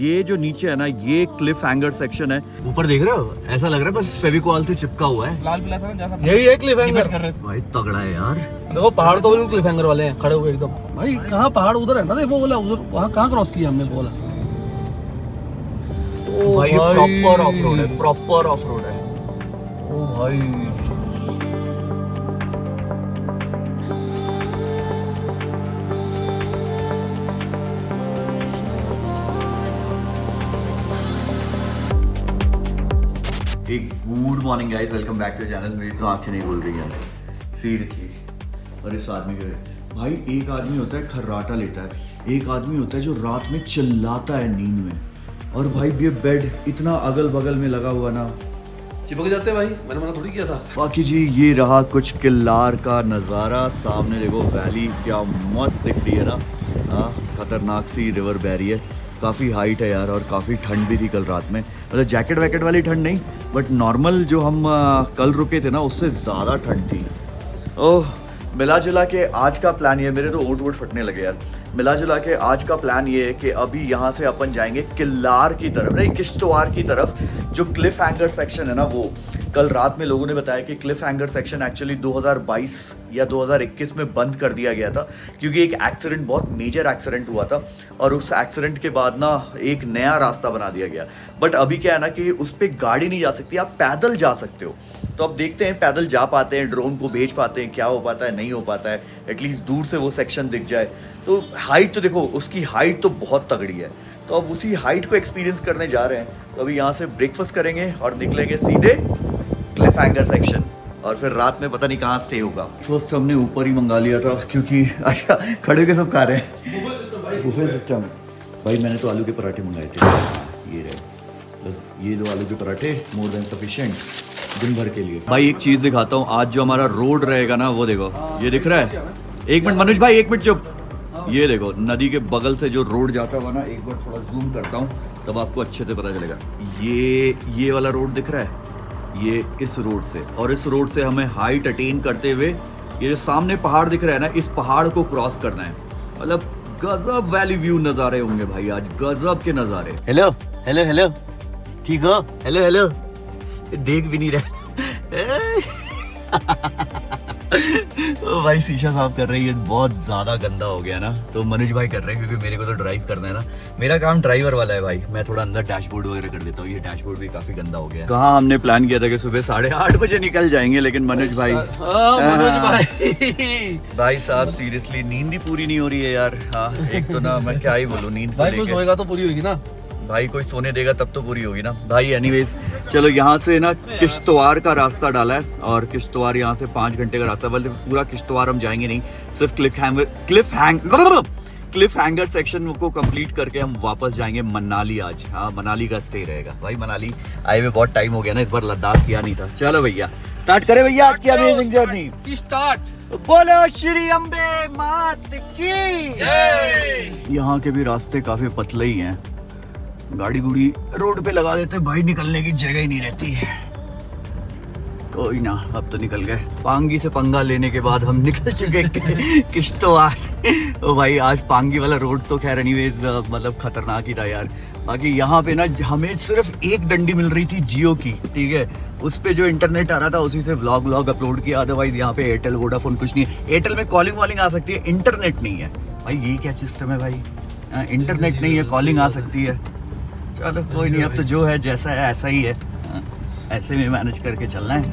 ये जो नीचे है ना, ये क्लिफ हैंगर सेक्शन है। ऊपर देख रहे हो, ऐसा लग रहा है बस फेविकॉल से चिपका हुआ है। लाल पीला था ना, यही है क्लिफ हैंगर। भाई तगड़ा है यार, देखो पहाड़ तो बिल्कुल क्लिफ हैंगर वाले हैं, खड़े हुए एकदम। भाई कहाँ पहाड़ उधर है ना, देखो बोला उधर, वहाँ कहाँ क्रॉस किया हमने बोला। भाई प्रॉपर ऑफ रोड है, प्रॉपर ऑफ रोड है। ओ भाई एक good morning guys, welcome back to channel. मेरी तो आंखें नहीं बोल रही है सीरियसली। और इस आदमी के भाई, एक आदमी होता है खर्राटा लेता है, एक आदमी होता है जो रात में चिल्लाता है नींद में। और भाई ये बेड इतना अगल बगल में लगा हुआ ना, चिपक जाते भाई, मैंने मना थोड़ी किया था। बाकी जी ये रहा कुछ किल्लार का नज़ारा, सामने देखो वैली क्या मस्त दिख रही है ना। हाँ, खतरनाक सी रिवर बैरियर, काफ़ी हाइट है यार। और काफ़ी ठंड भी थी कल रात में, मतलब जैकेट वैकेट वाली ठंड नहीं, बट नॉर्मल जो हम कल रुके थे ना, उससे ज़्यादा ठंड थी। ओह, मिला जुला के आज का प्लान ये है, मेरे तो ओट वोट फटने लगे यार। मिला जुला के आज का प्लान ये है कि अभी यहाँ से अपन जाएंगे किल्लार की तरफ, नहीं किश्तवाड़ की तरफ। जो क्लिफ हैंगर सेक्शन है ना, वो कल रात में लोगों ने बताया कि क्लिफ हैंगर सेक्शन एक्चुअली 2022 या 2021 में बंद कर दिया गया था, क्योंकि एक एक्सीडेंट, बहुत मेजर एक्सीडेंट हुआ था। और उस एक्सीडेंट के बाद ना एक नया रास्ता बना दिया गया, बट अभी क्या है ना कि उस पर गाड़ी नहीं जा सकती, आप पैदल जा सकते हो। तो अब देखते हैं पैदल जा पाते हैं, ड्रोन को भेज पाते हैं, क्या हो पाता है, नहीं हो पाता है। एटलीस्ट दूर से वो सेक्शन दिख जाए। तो हाइट तो देखो, उसकी हाइट तो बहुत तगड़ी है, तो अब उसी हाइट को एक्सपीरियंस करने जा रहे हैं। तो अभी यहाँ से ब्रेकफास्ट करेंगे और निकलेंगे सीधे क्लिफ हैंगर सेक्शन। और फिर रात में पता नहीं कहाँ स्टे होगा। फर्स्ट हमने ऊपर ही मंगा लिया था, क्योंकि अच्छा खड़े के सब खा रहे हैं, बुफे सिस्टम। भाई मैंने तो आलू के पराठे मंगाए थे, ये रहे बस, ये दो आलू के पराठे मोर देन सफिशिएंट दिन भर के लिए। भाई एक चीज़ दिखाता हूँ, आज जो हमारा रोड रहेगा ना, वो देखो ये दिख रहा है। एक मिनट मनोज भाई, एक मिनट चुप। ये देखो नदी के बगल से जो रोड जाता हुआ ना, एक बार थोड़ा जूम करता हूँ, तब आपको अच्छे से पता चलेगा। ये वाला रोड दिख रहा है, ये इस रोड से, और इस रोड से हमें हाइट अटेन करते हुए ये जो सामने पहाड़ दिख रहा है ना, इस पहाड़ को क्रॉस करना है। मतलब गजब वैली व्यू नज़ारे होंगे भाई आज, गजब के नज़ारे। हेलो हेलो हेलो, ठीक हो? हेलो हेलो, देख भी नहीं रहे। ओ भाई शीशा साफ कर रही है, बहुत ज़्यादा गंदा हो गया ना, तो मनुज भाई कर रहे हैं, क्योंकि मेरे को तो ड्राइव करना है ना, मेरा काम ड्राइवर वाला है भाई। मैं थोड़ा अंदर डैशबोर्ड वगैरह कर देता हूँ, ये डैशबोर्ड भी काफी गंदा हो गया है। कहाँ हमने प्लान किया था कि सुबह 8:30 बजे निकल जाएंगे, लेकिन मनोज भाई साहब सीरियसली नींद ही पूरी नहीं हो रही है यार। हाँ, एक तो ना मैं क्या ही बोलूँ, नींद होगा तो पूरी होगी ना भाई, कोई सोने देगा तब तो पूरी होगी ना भाई। एनीवेज चलो, यहाँ से ना किश्तवाड़ का रास्ता डाला है, और किश्तवाड़ यहाँ से 5 घंटे का रास्ता। बल्कि पूरा किश्तवाड़ हम जाएंगे नहीं, सिर्फ क्लिफ हैंगर सेक्शन को कंप्लीट करके हम वापस जाएंगे मनाली आज। हाँ, मनाली का स्टे रहेगा भाई। मनाली आए हुए बहुत टाइम हो गया ना, इस बार लद्दाख किया नहीं था। चलो भैया स्टार्ट करें भैया आज की अमेजिंग जर्नी। स्टार्ट बोलो श्री अम्बे मात की जय। यहाँ के भी रास्ते काफी पतले ही हैं, गाड़ी गुड़ी रोड पे लगा देते भाई, निकलने की जगह ही नहीं रहती है। कोई ना, अब तो निकल गए। पांगी से पंगा लेने के बाद हम निकल चुके किश्तवाड़। तो भाई आज पांगी वाला रोड तो खैर एनीवेज मतलब खतरनाक ही था यार। बाकी यहाँ पे ना हमें सिर्फ एक डंडी मिल रही थी जियो की, ठीक है, उस पे जो इंटरनेट आ रहा था उसी से व्लॉग व्लॉग अपलोड किया। अदरवाइज यहाँ पे एयरटेल वोडाफोन कुछ नहीं है। एयरटेल में कॉलिंग वॉलिंग आ सकती है, इंटरनेट नहीं है भाई। ये क्या सिस्टम है भाई, इंटरनेट नहीं है, कॉलिंग आ सकती है। चलो कोई नहीं, अब तो जो है जैसा है ऐसा ही है, ऐसे में मैनेज करके चलना है।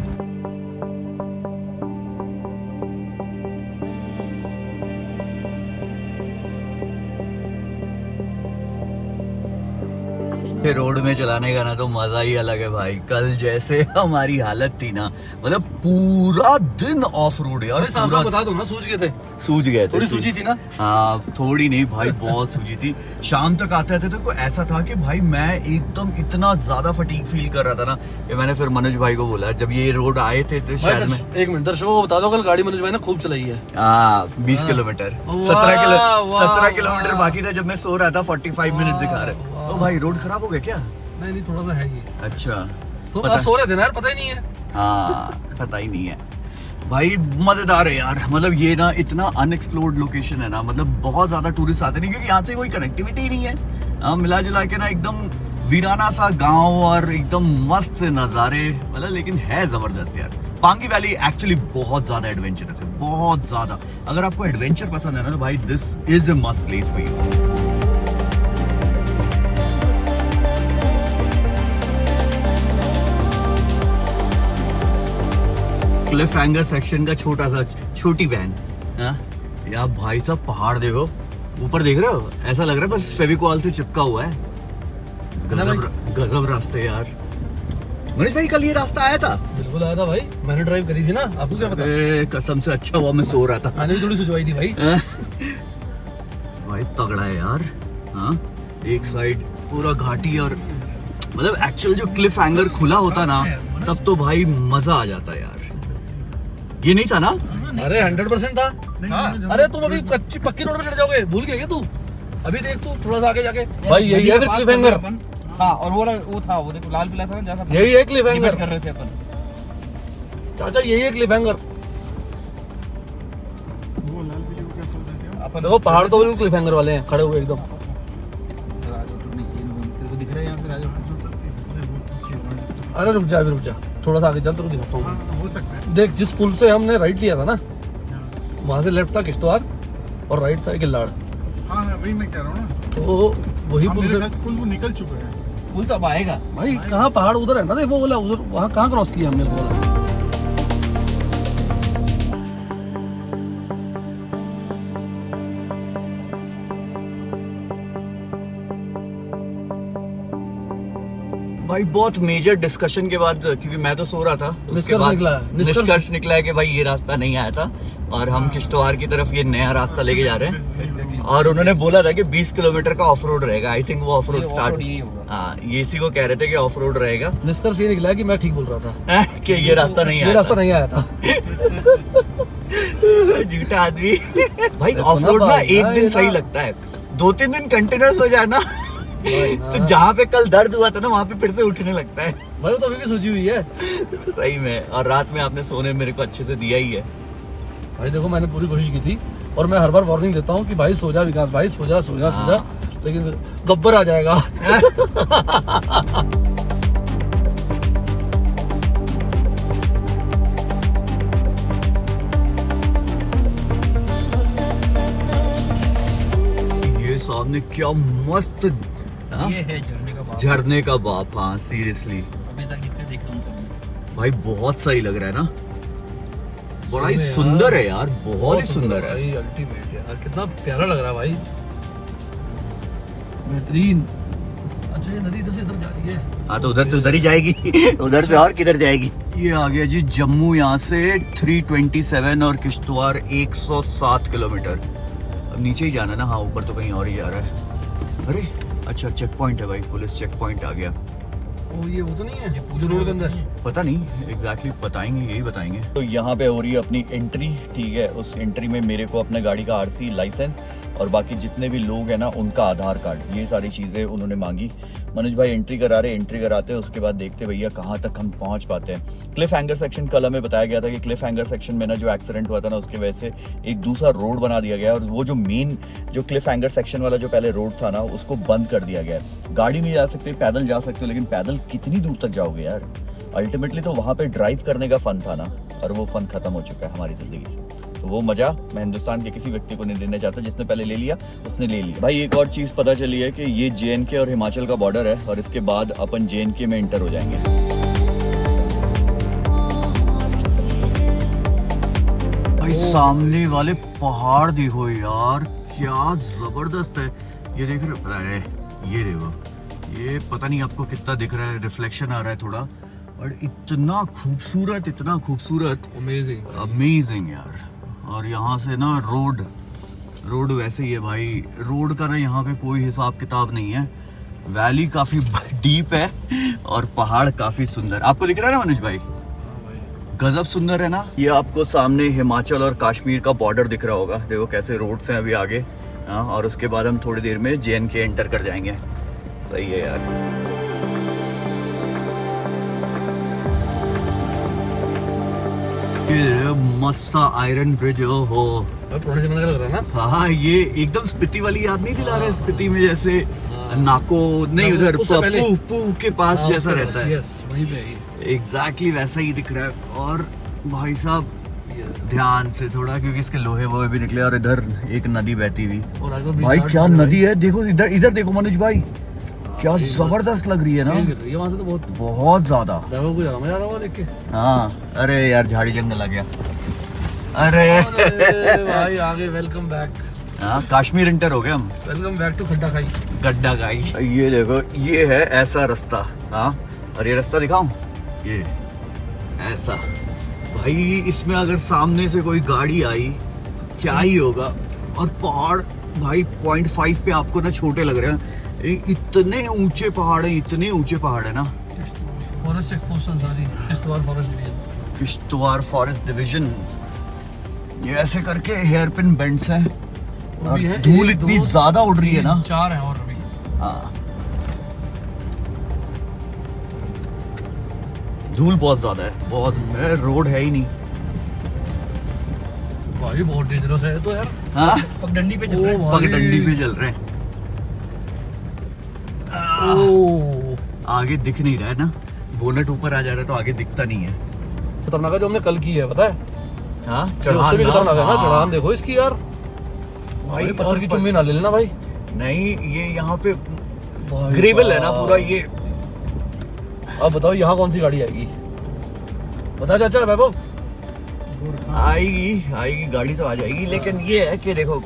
रोड में चलाने का ना तो मजा ही अलग है भाई। कल जैसे हमारी हालत थी ना, मतलब पूरा दिन ऑफ रोड यार। साहब साहब बता दो ना, सूज गए थे थोड़ी सूजी थी ना। हाँ थोड़ी नहीं भाई, बहुत सूजी थी। शाम तक आते थे तो ऐसा था कि भाई मैं एकदम इतना ज्यादा फटीग फील कर रहा था ना, कि मैंने फिर मनोज भाई को बोला जब ये रोड आए थे तो शायद में। एक मिनट दर्शकों को बता दो, कल गाड़ी मनोज भाई ने खूब चलाई है। हाँ 20 किलोमीटर, 17 किलोमीटर बाकी था जब मैं सो रहा था। 45 मिनट दिखा रहे। तो भाई रोड खराब हो गया क्या? नहीं थोड़ा सा है ये। अच्छा तो आप सो रहे थे ना यार, पता ही नहीं है। हाँ पता ही नहीं है भाई। मजेदार है यार, मतलब ये ना इतना अनएक्सप्लोर्ड लोकेशन है ना, मतलब बहुत ज्यादा टूरिस्ट आते नहीं, क्योंकि यहाँ से कोई कनेक्टिविटी ही नहीं है। मिला जुला के ना एकदम वीराना सा गांव और एकदम मस्त नज़ारे मतलब, लेकिन है ज़बरदस्त यार। पांगी वैली एक्चुअली बहुत ज़्यादा एडवेंचरस है, बहुत ज़्यादा। अगर आपको एडवेंचर पसंद है ना तो भाई this is a must place for you. Cliff hanger section का छोटा सा छोटी बहन है यार। भाई साहब पहाड़ देखो, ऊपर देख रहे हो, ऐसा लग रहा है बस फेविकॉल से चिपका हुआ है। गजब रास्ते यार। मनीष भाई कल ये रास्ता आया था? बिल्कुल आया था भाई, मैंने ड्राइव करी थी ना, आपको क्या पता। कसम से अच्छा हुआ मैं सो रहा था, मैंने भी थोड़ी सुझवाई थी भाई। भाई तगड़ा है यार। हाँ एक साइड पूरा घाटी और मतलब एक्चुअल जो क्लिफ हैंगर खुला होता ना तब तो भाई मजा आ जाता यार। ये नहीं था ना? अरे 100% था। नहीं, अरे तुम अभी कच्ची पक्की रोड पे चढ़ जाओगे, भूल गए क्या तू? अभी देख तू थोड़ा सा आगे जाके भाई यही है क्लिफ हैंगर। हां और वो था, वो देखो लाल किला था ना, जैसा यही है क्लिफ हैंगर कर रहे थे अपन। चाचा यही है क्लिफ हैंगर। वो लाल किले को कैसे बोलते हैं अपन? देखो पहाड़ तो बिल्कुल क्लिफ हैंगर वाले हैं, खड़े हुए एकदम। तेरे को दिख रहा है यहां से राजा? अरे रुक जा, अभी रुक जा, थोड़ा सा आगे चल, तेरे को दिखाता हूं। देख जिस पुल से हमने राइट लिया था ना, वहाँ से लेफ्ट था किश्तवाड़ और राइट था किल्लाड़। हाँ वही मैं कह रहा हूँ ना, तो वही पुल से पुल निकल चुका है। पुल तो अब आएगा भाई, कहाँ पहाड़ उधर है ना, देखो बोला उधर, वहाँ कहाँ क्रॉस किया हमने बोला। भाई बहुत मेजर डिस्कशन के बाद, क्योंकि मैं तो सो रहा था, उसके बाद निष्कर्ष निकला है कि भाई ये रास्ता नहीं आया था और हम किश्तवाड़ की तरफ ये नया रास्ता लेके जा रहे हैं। और उन्होंने बोला था कि 20 किलोमीटर का ऑफ रोड रहेगा। आई थिंक वो ऑफ रोड स्टार्ट, हाँ ये इसी को कह रहे थे कि ऑफ रोड रहेगा। निष्कर्ष ये निकला कि मैं ठीक बोल रहा था कि ये रास्ता नहीं आया, रास्ता नहीं आया था। झूठा आदमी भाई। ऑफ रोड ना एक दिन सही लगता है, 2-3 दिन कंटिन्यूस हो जाना तो जहाँ पे कल दर्द हुआ था ना वहाँ पे फिर से उठने लगता है भाई। वो तो अभी भी सूजी हुई है सही में। और रात में आपने सोने मेरे को अच्छे से दिया ही है भाई। देखो मैंने पूरी कोशिश की थी और मैं हर बार वार्निंग देता हूँ कि भाई सो जा विकास भाई, सो जा सो जा सो जा, लेकिन गब्बर आ जाएगा। सामने क्या मस्त ये है झरने का बाप। हाँ सीरियसली अभी तक कितने देखा उन सब में भाई, बहुत सही लग रहा है ना, बड़ा ही सुंदर है यार, बहुत ही सुंदर है भाई, अल्टीमेट यार। कितना प्यारा लग रहा है भाई, बेहतरीन। अच्छा ये नदी इधर से इधर जा रही है। हाँ तो उधर से उधर ही जाएगी, उधर से और किधर जाएगी। ये आ गया जी जम्मू, यहाँ से 327 और किश्तवाड़ 107 किलोमीटर। नीचे ही जाना ना, हाँ ऊपर तो कहीं और ही जा रहा है। अरे अच्छा चेक पॉइंट है भाई, पुलिस चेक पॉइंट आ गया। ओ ये वो तो नहीं है ये पूछ रोड के अंदर? पता नहीं एग्जैक्टली, बताएंगे यही बताएंगे। तो यहाँ पे हो रही है अपनी एंट्री, ठीक है। उस एंट्री में मेरे को अपने गाड़ी का आरसी, लाइसेंस और बाकी जितने भी लोग हैं ना उनका आधार कार्ड, ये सारी चीज़ें उन्होंने मांगी। मनोज भाई एंट्री करा रहे, एंट्री कराते हैं, उसके बाद देखते भैया कहाँ तक हम पहुँच पाते हैं। क्लिफ हैंगर सेक्शन कल हमें बताया गया था कि क्लिफ हैंगर सेक्शन में ना जो एक्सीडेंट हुआ था ना उसके वजह से एक दूसरा रोड बना दिया गया है और वो जो मेन जो क्लिफ हैंगर सेक्शन वाला जो पहले रोड था ना उसको बंद कर दिया गया है। गाड़ी नहीं जा सकती, पैदल जा सकते हो, लेकिन पैदल कितनी दूर तक जाओगे यार। अल्टीमेटली तो वहाँ पर ड्राइव करने का फन था ना, और वो फन खत्म हो चुका है हमारी ज़िंदगी से। तो वो मज़ा मैं हिंदुस्तान के किसी व्यक्ति को नहीं देना चाहता, जिसने पहले ले लिया उसने ले लिया भाई। एक और चीज़ पता चली है कि ये JNK और हिमाचल का बॉर्डर है और इसके बाद अपन JNK में एंटर हो जाएंगे। भाई सामने वाले पहाड़ देखो यार, क्या ज़बरदस्त है। ये देख रहे हो, ये देखो, ये पता नहीं आपको कितना दिख रहा है, रिफ्लेक्शन आ रहा है थोड़ा, और इतना खूबसूरत, इतना खूबसूरत, अमेजिंग अमेजिंग यार। और यहाँ से ना रोड वैसे ही है भाई, रोड का ना यहाँ पे कोई हिसाब किताब नहीं है। वैली काफ़ी डीप है और पहाड़ काफ़ी सुंदर, आपको दिख रहा है ना मनोज भाई, गजब सुंदर है ना। ये आपको सामने हिमाचल और कश्मीर का बॉर्डर दिख रहा होगा, देखो कैसे रोड्स हैं अभी आगे। हाँ और उसके बाद हम थोड़ी देर में JNK एंटर कर जाएंगे। सही है यार। मस्सा आयरन ब्रिज, ओहो पुराने जमाने का लग रहा है ना। हाँ ये एकदम स्पीति वाली याद नहीं दिला रहा है, स्पीति में जैसे नाको नहीं उधर पूह के पास जैसा रहता है, एग्जैक्टली वैसा ही दिख रहा है। और भाई साहब ध्यान से थोड़ा, क्योंकि इसके लोहे वोहे भी निकले। और इधर एक नदी बहती हुई, भाई क्या नदी है, देखो इधर इधर देखो मनोज भाई, क्या जबरदस्त लग रही है ना, वहाँ से तो बहुत ज्यादा। हाँ अरे यार झाड़ी जंगल आ गया। अरे भाई आगे वेलकम बैक। हाँ कश्मीर इंटर हो गए हम। वेलकम बैक टू खड्डा खाई। खड्डा खाई ये देखो, ये है ऐसा रास्ता। हाँ और ये रास्ता दिखाऊं, ये ऐसा भाई, इसमें अगर सामने से कोई गाड़ी आई क्या ही होगा। और पहाड़ भाई 0.5 पे आपको ना छोटे लग रहे हैं, इतने ऊंचे पहाड़ है, इतने ऊंचे पहाड़ है ना। किश्तवाड़ फॉरेस्ट डिवीजन, ये ऐसे करके हेयर पिन बेंड्स हैं। और धूल इतनी ज्यादा उड़ रही है ना, चार है और भी। हाँ धूल बहुत ज्यादा है, बहुत रोड है ही नहीं भाई, बहुत डेंजरस है तो यार। हाँ पगडंडी पे चल रहे हैं, पगडंडी पे चल रहे हैं। आगे दिख नहीं रहा है ना, बोनट ऊपर आ जा रहा है तो आगे दिखता नहीं है। खतरनाक है जो हमने कल की है, पता है। हाँ चढ़ान भी खतरनाक है ना, चढ़ान देखो इसकी यार भाई, पत्थर की चुम्बी ना ले लेना भाई। नहीं ये यहाँ पे ग्रेवल है ना पूरा ये। अब बताओ यहाँ कौन सी गाड़ी आएगी, बताओ चाचा वैभव। आएगी आएगी गाड़ी तो आ जाएगी, लेकिन ये है कि देखो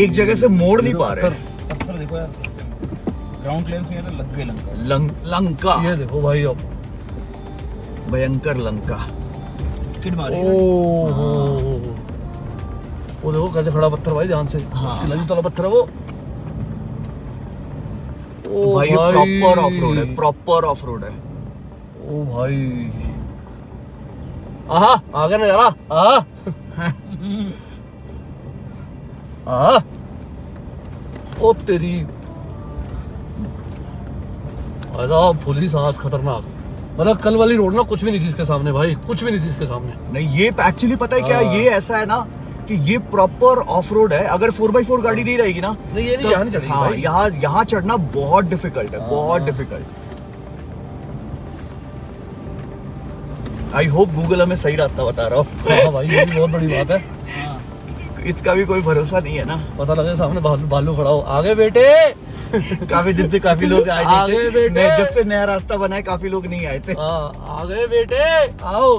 एक जगह से मोड़ नहीं पा रहे। देखो यार लंका ये देखो भाई, अब भयंकर लंका। वो देखो कैसे खड़ा पत्थर भाई, ध्यान से। हाँ। पत्थर है वो। ओ भाई प्रॉपर ऑफ रोड है, प्रॉपर ऑफ रोड है। ओ भाई आहा आगे ना जा रहा। ओ तेरी फुली सांस खतरनाक। मतलब कल वाली रोड ना कुछ भी नहीं थी इसके सामने भाई, कुछ भी नहीं थी इसके सामने। नहीं ये एक्चुअली पता है क्या, ये ऐसा है ना कि ये प्रॉपर ऑफ रोड है। अगर 4x4 गाड़ी नहीं रहेगी ना, नहीं ये नहीं, यहाँ नहीं चढ़ेगी भाई। यहाँ चढ़ना बहुत डिफिकल्ट है, बहुत डिफिकल्ट। आई होप गूगल हमें सही रास्ता बता रहा हो भाई, ये भी बहुत बड़ी बात है। इसका भी कोई भरोसा नहीं है ना, पता लगे सामने भालू खड़ा हो। आगे बेटे। काफी दिन से काफी लोग आए नहीं थे, जब से नया रास्ता बना है काफी लोग नहीं आए थे। आ गए बेटे, आओ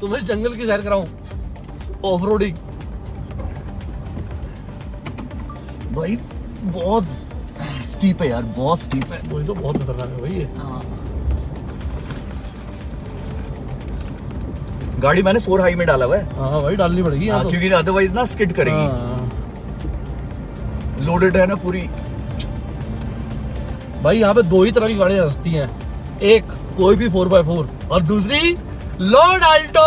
तुम्हें जंगल की सैर कराऊं, ऑफरोडिंग। भाई बहुत स्टीप है यार, बहुत स्टीप है। वही तो बहुत खतरनाक है भाई ये। गाड़ी मैंने 4 हाई में डाला हुआ है। हाँ भाई डालनी पड़ेगी तो, क्योंकि अदरवाइज ना स्किड करेगी, लोडेड है ना पूरी। भाई यहाँ पे दो ही तरह की गाड़ियां हंसती हैं, एक कोई भी 4x4 और दूसरी लॉर्ड आल्टो।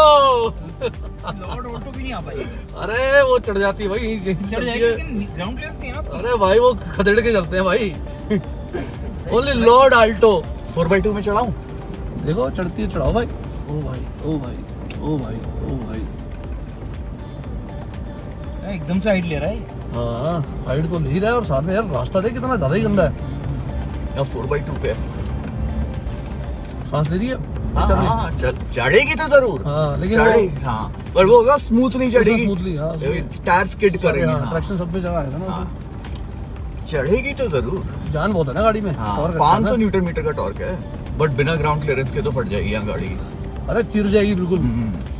लॉर्ड आल्टो भी नहीं आ पाई। अरे वो चढ़ जाती है भाई, चढ़ जाएगी लेकिन ग्राउंड क्लियर नहीं है ना। अरे भाई वो खदेड़ के चलते हैं भाई। Only lord Alto. 4x2 में चढ़ाऊं, देखो चढ़ती है, चढ़ाओ भाई। ओ भाई ओ भाई ओ भाई ओ भाई, एकदम से हाइट ले रहा है। हाँ हाइट तो ले रहा है, और साथ में यार रास्ता देख कितना ज्यादा ही गंदा है। 4x2 पे सांस ले रही है। हाँ, चढ़ेगी तो जरूर। हाँ, लेकिन हाँ, पर वो होगा स्मूथ नहीं चढ़ेगी, स्मूथली टायर स्किड करेगी। हाँ, ट्रैक्शन सब पे चला है ना। हाँ, चढ़ेगी तो जरूर, जान बहुत है ना गाड़ी में। हाँ, 500 न्यूटन मीटर का टॉर्क है, बट बिना ग्राउंड क्लियरेंस के तो फट जाएगी यहाँ गाड़ी। अरे चिर जाएगी बिल्कुल,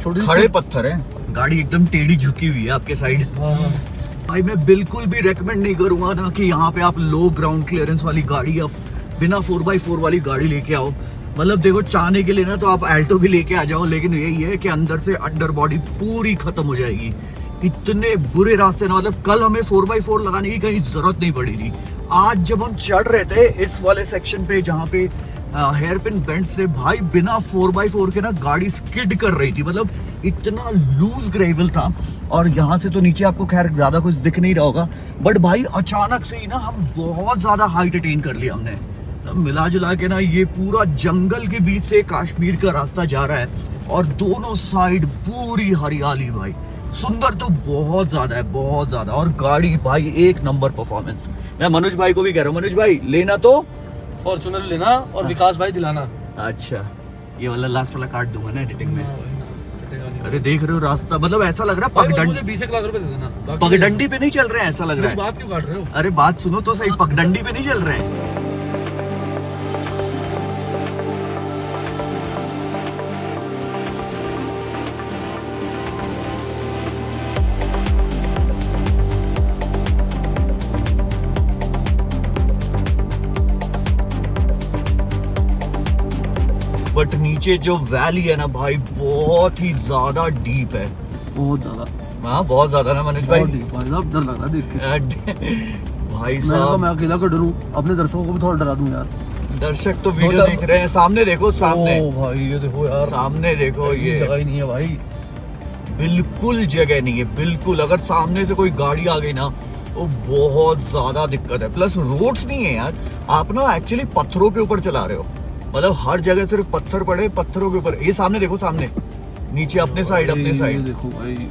छोटी खड़े पत्थर है, गाड़ी एकदम टेढ़ी झुकी हुई है आपके साइड। भाई मैं बिल्कुल भी रेकमेंड नहीं करूंगा ना कि यहाँ पे आप लो ग्राउंड क्लियरेंस वाली गाड़ी, आप बिना 4x4 वाली गाड़ी लेके आओ। मतलब देखो चाहने के लिए ना तो आप अल्टो भी लेके आ जाओ, लेकिन यही है कि अंदर से अंडर बॉडी पूरी खत्म हो जाएगी। इतने बुरे रास्ते ना, मतलब कल हमें 4x4 लगाने की कहीं जरूरत नहीं पड़ी थी। आज जब हम चढ़ रहे थे इस वाले सेक्शन पे जहाँ पे हेयर पिन बेंड से, भाई बिना 4x4 के ना गाड़ी स्किड कर रही थी। मतलब इतना लूज ग्रेवल था, और यहाँ से तो नीचे आपको खैर ज़्यादा कुछ दिख नहीं रहा होगा, बट भाई अचानक से ही ना हम बहुत ज़्यादा हाइट अटेन कर लिया हमने। तो मिला जुला के ना ये पूरा जंगल के बीच से कश्मीर का रास्ता जा रहा है, और दोनों साइड पूरी हरियाली। भाई सुंदर तो बहुत ज़्यादा है, बहुत ज़्यादा। और गाड़ी भाई एक नंबर परफॉर्मेंस। मैं मनोज भाई को भी कह रहा हूँ, मनोज भाई लेना तो फॉर्चुनर लेना और विकास भाई दिलाना। अच्छा ये वाला लास्ट वाला काट दूंगा ना एडिटिंग में। अरे देख रहे हो रास्ता, मतलब ऐसा लग रहा है पगडंडी, 20 लाख रुपए दे देना। पगडंडी पे नहीं चल रहे हैं ऐसा लग रहा है। बात क्यों काट रहे हो? अरे बात सुनो तो सही, पगडंडी पे नहीं चल रहे हैं। बट नीचे जो वैली है ना भाई बहुत ही ज्यादा डीप है, बहुत ज्यादा। हाँ बहुत ज्यादा ना मनोज भाई, डर लग रहा देख के भाई साहब। मैं अकेला को डरूं, अपने दर्शकों को भी थोड़ा डरा दूं यार। दर्शक तो वीडियो देख रहे हैं, सामने देखो, सामने ओ भाई ये देखो यार, सामने देखो, ये जगह ही नहीं है भाई, बिल्कुल जगह नहीं है बिल्कुल। अगर सामने से कोई गाड़ी आ गई ना तो बहुत ज्यादा दिक्कत है। प्लस रोड्स नहीं है यार, आप ना एक्चुअली पत्थरों के ऊपर चला रहे हो, मतलब हर जगह सिर्फ पत्थर पड़े, पत्थरों के ऊपर। ये सामने देखो, सामने नीचे अपने साइड, अपने साइड देखो भाई।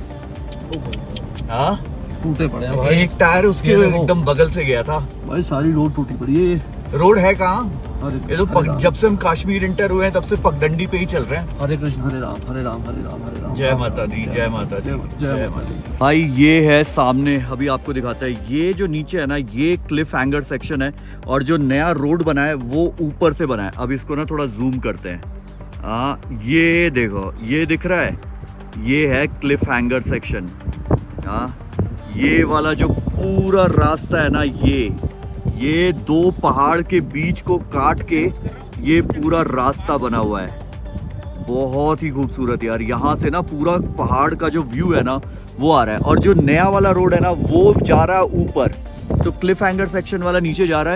हाँ टूटे पड़े हैं भाई, एक टायर उसके एकदम बगल से गया था भाई, सारी रोड टूटी पड़ी है। रोड है कहाँ? ये तो जब से हम कश्मीर इंटर हुए हैं तब से पगडंडी पे ही चल रहे हैं। हरे कृष्ण हरे राम हरे राम हरे राम हरे राम, जय माता दी जय माता दी जय माता दी। भाई ये है सामने, अभी आपको दिखाता है, ये जो नीचे है ना ये क्लिफ हैंगर सेक्शन है, और जो नया रोड बना है वो ऊपर से बना है। अब इसको ना थोड़ा जूम करते हैं। हाँ ये देखो, ये दिख रहा है, ये है क्लिफ हैंगर सेक्शन। हाँ ये वाला जो पूरा रास्ता है ना, ये दो पहाड़ के बीच को काट के ये पूरा रास्ता बना हुआ है। बहुत ही खूबसूरत यार, यहाँ से ना पूरा पहाड़ का जो व्यू है ना वो आ रहा है। और जो नया वाला रोड है ना वो जा रहा है ऊपर, तो क्लिफ हैंगर सेक्शन वाला नीचे जा रहा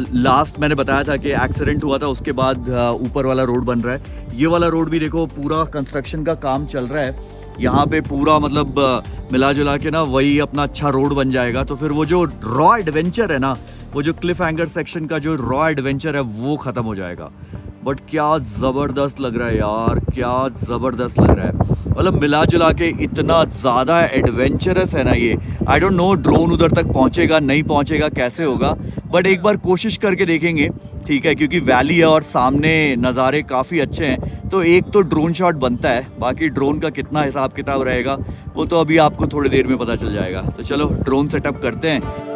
है। लास्ट मैंने बताया था कि एक्सीडेंट हुआ था, उसके बाद ऊपर वाला रोड बन रहा है। ये वाला रोड भी देखो पूरा कंस्ट्रक्शन का काम चल रहा है यहाँ पे पूरा, मतलब मिला जुला के ना वही अपना अच्छा रोड बन जाएगा। तो फिर वो जो रॉ एडवेंचर है ना, वो जो क्लिफ हैंगर सेक्शन का जो रॉ एडवेंचर है वो ख़त्म हो जाएगा। बट क्या ज़बरदस्त लग रहा है यार, क्या ज़बरदस्त लग रहा है, मतलब मिला जुला के इतना ज़्यादा एडवेंचरस है ना ये। आई डोंट नो ड्रोन उधर तक पहुँचेगा नहीं पहुँचेगा, कैसे होगा, बट एक बार कोशिश करके देखेंगे ठीक है, क्योंकि वैली है और सामने नज़ारे काफ़ी अच्छे हैं, तो एक तो ड्रोन शॉट बनता है, बाकी ड्रोन का कितना हिसाब किताब रहेगा वो तो अभी आपको थोड़ी देर में पता चल जाएगा। तो चलो ड्रोन सेटअप करते हैं।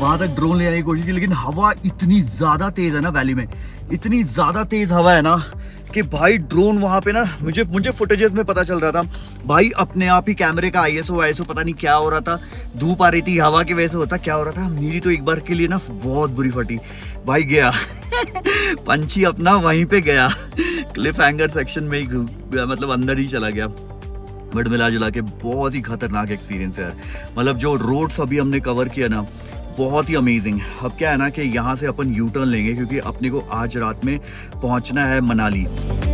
वहाँ तक ड्रोन ले आने की कोशिश की, लेकिन हवा इतनी ज़्यादा तेज़ है ना वैली में, इतनी ज़्यादा तेज़ हवा है ना कि भाई ड्रोन वहाँ पे ना, मुझे फुटेजेस में पता चल रहा था भाई, अपने आप ही कैमरे का ISO पता नहीं क्या हो रहा था, धूप आ रही थी हवा की वजह से, होता क्या हो रहा था, मेरी तो एक बार के लिए ना बहुत बुरी फटी भाई, गया पंछी अपना वहीं पर गया क्लिफ हैंगर सेक्शन में ही, मतलब अंदर ही चला गया। बट मिला जुला के बहुत ही खतरनाक एक्सपीरियंस है यार, मतलब जो रोड्स अभी हमने कवर किया ना बहुत ही अमेजिंग। अब क्या है ना कि यहाँ से अपन U-टर्न लेंगे, क्योंकि अपने को आज रात में पहुँचना है मनाली।